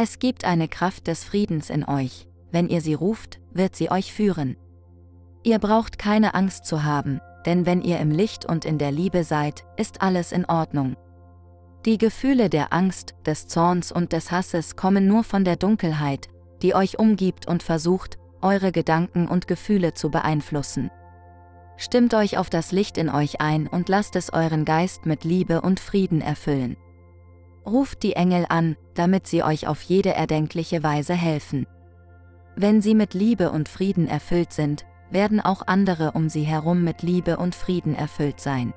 Es gibt eine Kraft des Friedens in euch. Wenn ihr sie ruft, wird sie euch führen. Ihr braucht keine Angst zu haben, denn wenn ihr im Licht und in der Liebe seid, ist alles in Ordnung. Die Gefühle der Angst, des Zorns und des Hasses kommen nur von der Dunkelheit, die euch umgibt und versucht, eure Gedanken und Gefühle zu beeinflussen. Stimmt euch auf das Licht in euch ein und lasst es euren Geist mit Liebe und Frieden erfüllen. Ruft die Engel an, damit sie euch auf jede erdenkliche Weise helfen. Wenn sie mit Liebe und Frieden erfüllt sind, werden auch andere um sie herum mit Liebe und Frieden erfüllt sein.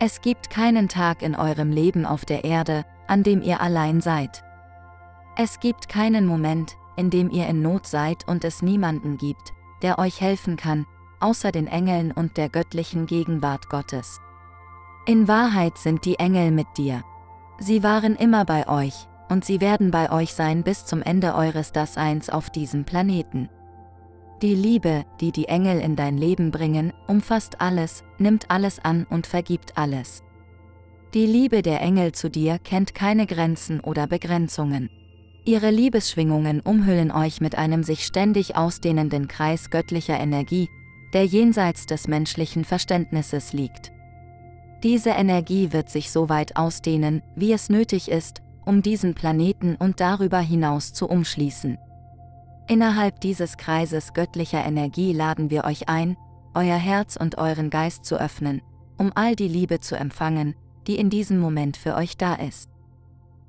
Es gibt keinen Tag in eurem Leben auf der Erde, an dem ihr allein seid. Es gibt keinen Moment, in dem ihr in Not seid und es niemanden gibt, der euch helfen kann, außer den Engeln und der göttlichen Gegenwart Gottes. In Wahrheit sind die Engel mit dir. Sie waren immer bei euch, und sie werden bei euch sein bis zum Ende eures Daseins auf diesem Planeten. Die Liebe, die die Engel in dein Leben bringen, umfasst alles, nimmt alles an und vergibt alles. Die Liebe der Engel zu dir kennt keine Grenzen oder Begrenzungen. Ihre Liebesschwingungen umhüllen euch mit einem sich ständig ausdehnenden Kreis göttlicher Energie, der jenseits des menschlichen Verständnisses liegt. Diese Energie wird sich so weit ausdehnen, wie es nötig ist, um diesen Planeten und darüber hinaus zu umschließen. Innerhalb dieses Kreises göttlicher Energie laden wir euch ein, euer Herz und euren Geist zu öffnen, um all die Liebe zu empfangen, die in diesem Moment für euch da ist.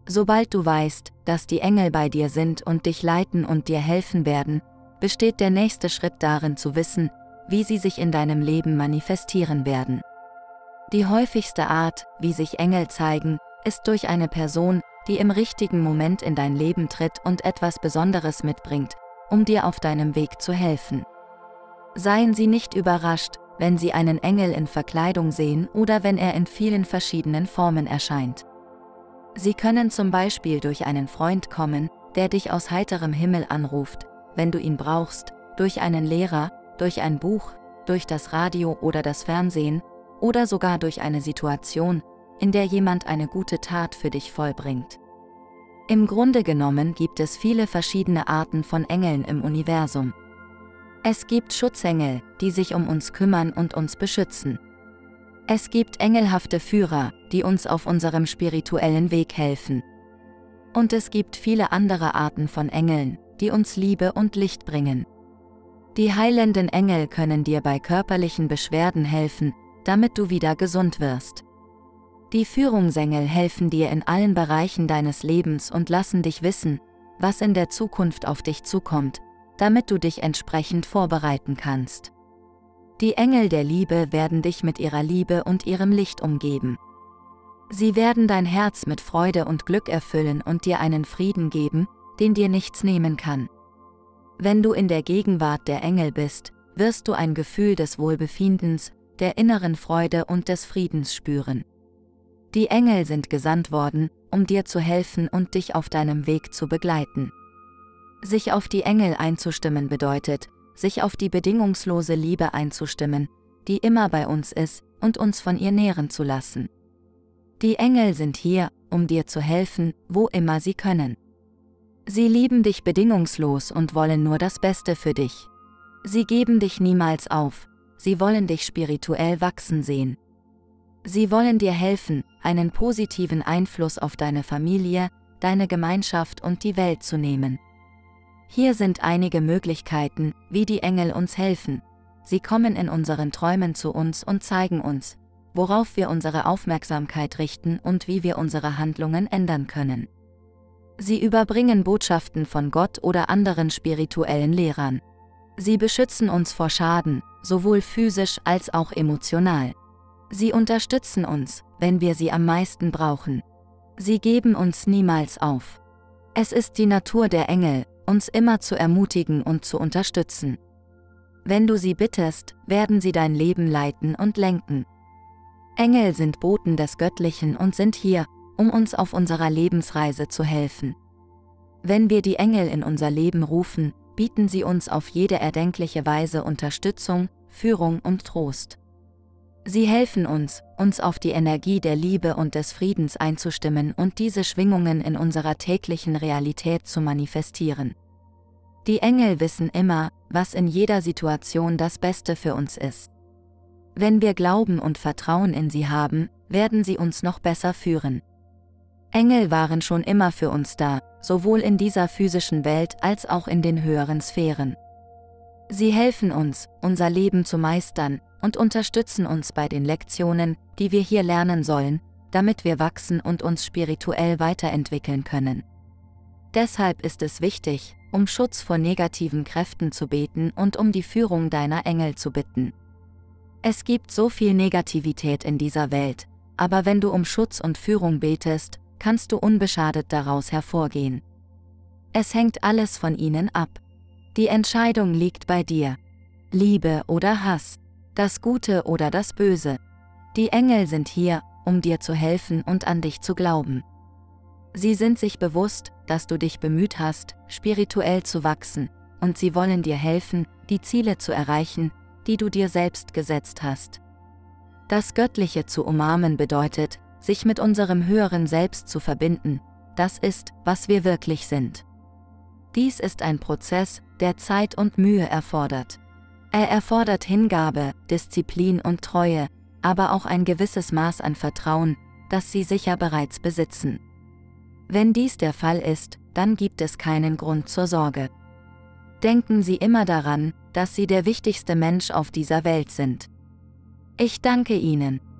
Sobald du weißt, dass die Engel bei dir sind und dich leiten und dir helfen werden, besteht der nächste Schritt darin zu wissen, wie sie sich in deinem Leben manifestieren werden. Die häufigste Art, wie sich Engel zeigen, ist durch eine Person, die im richtigen Moment in dein Leben tritt und etwas Besonderes mitbringt, um dir auf deinem Weg zu helfen. Seien Sie nicht überrascht, wenn Sie einen Engel in Verkleidung sehen oder wenn er in vielen verschiedenen Formen erscheint. Sie können zum Beispiel durch einen Freund kommen, der dich aus heiterem Himmel anruft, wenn du ihn brauchst, durch einen Lehrer, durch ein Buch, durch das Radio oder das Fernsehen oder sogar durch eine Situation, in der jemand eine gute Tat für dich vollbringt. Im Grunde genommen gibt es viele verschiedene Arten von Engeln im Universum. Es gibt Schutzengel, die sich um uns kümmern und uns beschützen. Es gibt engelhafte Führer, die uns auf unserem spirituellen Weg helfen. Und es gibt viele andere Arten von Engeln, die uns Liebe und Licht bringen. Die heilenden Engel können dir bei körperlichen Beschwerden helfen, damit du wieder gesund wirst. Die Führungsengel helfen dir in allen Bereichen deines Lebens und lassen dich wissen, was in der Zukunft auf dich zukommt, damit du dich entsprechend vorbereiten kannst. Die Engel der Liebe werden dich mit ihrer Liebe und ihrem Licht umgeben. Sie werden dein Herz mit Freude und Glück erfüllen und dir einen Frieden geben, den dir nichts nehmen kann. Wenn du in der Gegenwart der Engel bist, wirst du ein Gefühl des Wohlbefindens, der inneren Freude und des Friedens spüren. Die Engel sind gesandt worden, um dir zu helfen und dich auf deinem Weg zu begleiten. Sich auf die Engel einzustimmen bedeutet, sich auf die bedingungslose Liebe einzustimmen, die immer bei uns ist, und uns von ihr nähren zu lassen. Die Engel sind hier, um dir zu helfen, wo immer sie können. Sie lieben dich bedingungslos und wollen nur das Beste für dich. Sie geben dich niemals auf, sie wollen dich spirituell wachsen sehen. Sie wollen dir helfen, einen positiven Einfluss auf deine Familie, deine Gemeinschaft und die Welt zu nehmen. Hier sind einige Möglichkeiten, wie die Engel uns helfen. Sie kommen in unseren Träumen zu uns und zeigen uns, worauf wir unsere Aufmerksamkeit richten und wie wir unsere Handlungen ändern können. Sie überbringen Botschaften von Gott oder anderen spirituellen Lehrern. Sie beschützen uns vor Schaden, sowohl physisch als auch emotional. Sie unterstützen uns, wenn wir sie am meisten brauchen. Sie geben uns niemals auf. Es ist die Natur der Engel, uns immer zu ermutigen und zu unterstützen. Wenn du sie bittest, werden sie dein Leben leiten und lenken. Engel sind Boten des Göttlichen und sind hier, um uns auf unserer Lebensreise zu helfen. Wenn wir die Engel in unser Leben rufen, bieten sie uns auf jede erdenkliche Weise Unterstützung, Führung und Trost. Sie helfen uns, uns auf die Energie der Liebe und des Friedens einzustimmen und diese Schwingungen in unserer täglichen Realität zu manifestieren. Die Engel wissen immer, was in jeder Situation das Beste für uns ist. Wenn wir Glauben und Vertrauen in sie haben, werden sie uns noch besser führen. Engel waren schon immer für uns da, sowohl in dieser physischen Welt als auch in den höheren Sphären. Sie helfen uns, unser Leben zu meistern, und unterstützen uns bei den Lektionen, die wir hier lernen sollen, damit wir wachsen und uns spirituell weiterentwickeln können. Deshalb ist es wichtig, um Schutz vor negativen Kräften zu beten und um die Führung deiner Engel zu bitten. Es gibt so viel Negativität in dieser Welt, aber wenn du um Schutz und Führung betest, kannst du unbeschadet daraus hervorgehen. Es hängt alles von ihnen ab. Die Entscheidung liegt bei dir. Liebe oder Hass. Das Gute oder das Böse. Die Engel sind hier, um dir zu helfen und an dich zu glauben. Sie sind sich bewusst, dass du dich bemüht hast, spirituell zu wachsen, und sie wollen dir helfen, die Ziele zu erreichen, die du dir selbst gesetzt hast. Das Göttliche zu umarmen bedeutet, sich mit unserem höheren Selbst zu verbinden, das ist, was wir wirklich sind. Dies ist ein Prozess, der Zeit und Mühe erfordert. Er erfordert Hingabe, Disziplin und Treue, aber auch ein gewisses Maß an Vertrauen, das sie sicher bereits besitzen. Wenn dies der Fall ist, dann gibt es keinen Grund zur Sorge. Denken Sie immer daran, dass Sie der wichtigste Mensch auf dieser Welt sind. Ich danke Ihnen.